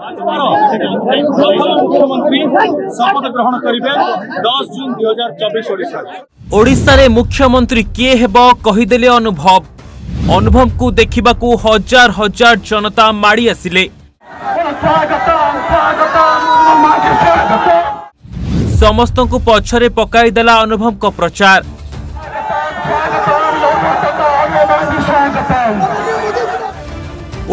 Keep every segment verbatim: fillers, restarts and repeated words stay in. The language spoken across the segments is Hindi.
मुख्यमंत्री शपथ ग्रहण करिवे दस जून दो हज़ार चौबीस ओडिशा ओडिशा रे मुख्यमंत्री किए हेबो कहिदेले अनुभव। अनुभव को देखा हजार हजार जनता माड़ी आसिले। समस्त को पछरे पकाई देला अनुभव को प्रचार।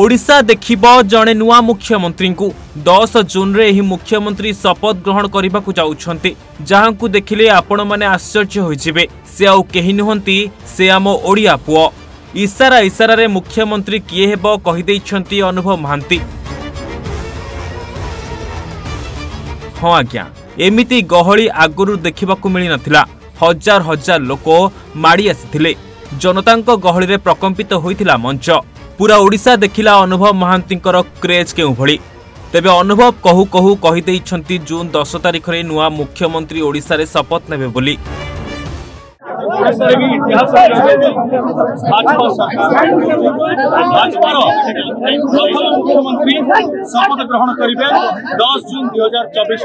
ओडिशा देखिब जणे नुआ मुख्यमंत्री को दस जून रे एही मुख्यमंत्री शपथ ग्रहण करने को जाउछन्ते, जहांकु देखिले आपण माने आश्चर्य होइजिबे। से आउ केही नहंती, से आम ओडिया पुओ। इशारा इशारा रे मुख्यमंत्री किए हेबो कहि दैछन्ती अनुभव महांती। हाँ आज्ञा, एमिति गहली आगुरु देखा मिल नाला। हजार हजार लोक माड़ी आसी जनता गहली में प्रकंपित होता मंच। पूरा ओडिशा देखिला अनुभव महांती क्रेज के भली। तेबे अनुभव कहू कहू कही जून दस तारीख रे नुआ मुख्यमंत्री ओडिशा रे शपथ नेबे बोली। मुख्यमंत्री शपथ ग्रहण करिवे दस जून दो हज़ार चौबीस।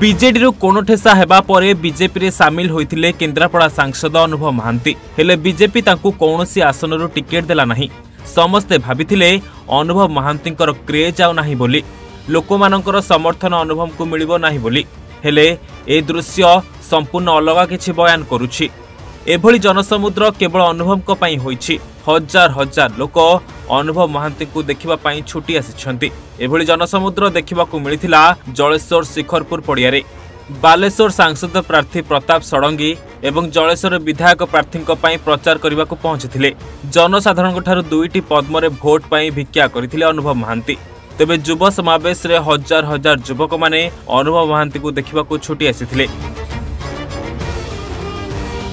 बीजेडी रू कोनो ठेसा हेबा परे बीजेपी रे सामिल होइथिले केंद्रापड़ा सांसद अनुभव महांती। हेले बीजेपी तांकु कोनोसी आसन रू टिकेट देला नहीं। समस्ते भाबिथिले अनुभव महांतींकर क्रेज आउ नाही बोली, लोकमानंकर समर्थन अनुभव को मिलिबो नाही बोली। हेले ए दृश्य संपूर्ण अलगा किछि बयान करूछि। एभली जनसमुद्र केवल अनुभवक पई होइछि। हजार हजार लोक अनुभव महांती को देखिबा पई छुटी आसिछन्ति। एभली जनसमुद्र देखिबा को मिलिथिला जलेश्वर शिखरपुर पड़िया रे। बालेश्वर सांसद प्रार्थी प्रताप सड़ंगी एवं जलेश्वर विधायक प्रार्थी प्रचार करने को पहुंचीथिले। जनसाधारण ठारू दुईटी पद्मरे भोट पई भिक्षा करथिले अनुभव महांती। तेबे युवा समावेश रे हजार हजार युवक माने अनुभव महांती को देखिबा को छुटी आसिथिले।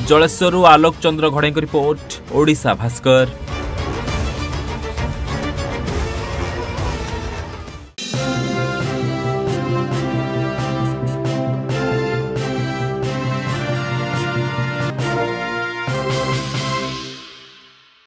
जलेश्वर आलोक चंद्र घड़े की रिपोर्ट, ओडिशा भास्कर।